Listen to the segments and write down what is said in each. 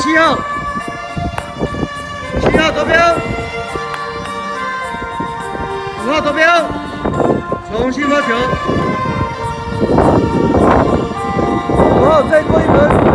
7号，7号投标，5号投标，重新发球，5号再过一轮。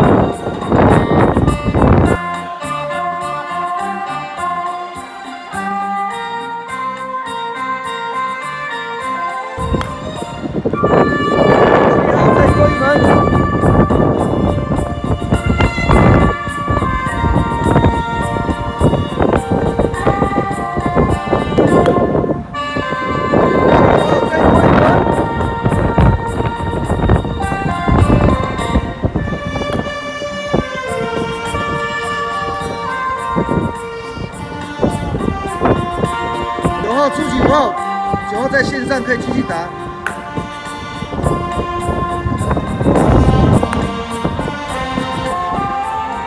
9号在线上可以继续打。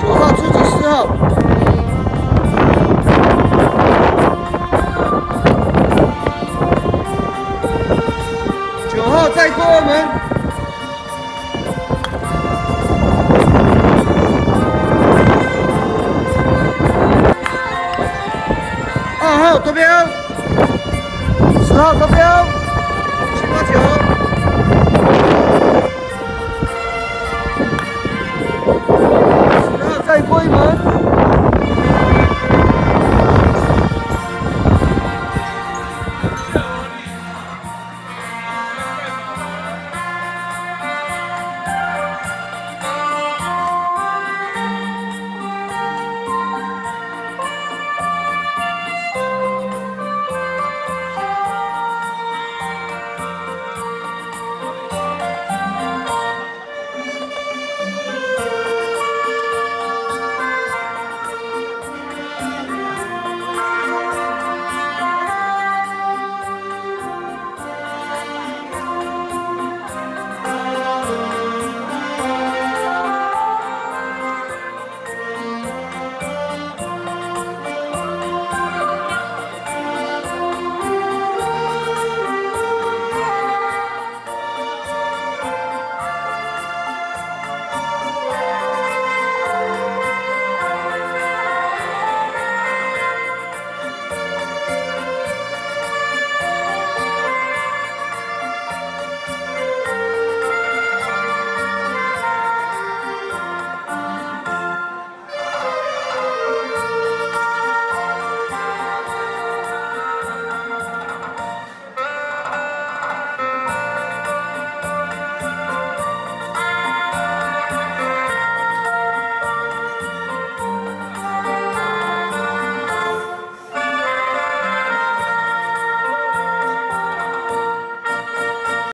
9号出击4号。9号再过二门。 2号夺标。 10号得标，789。789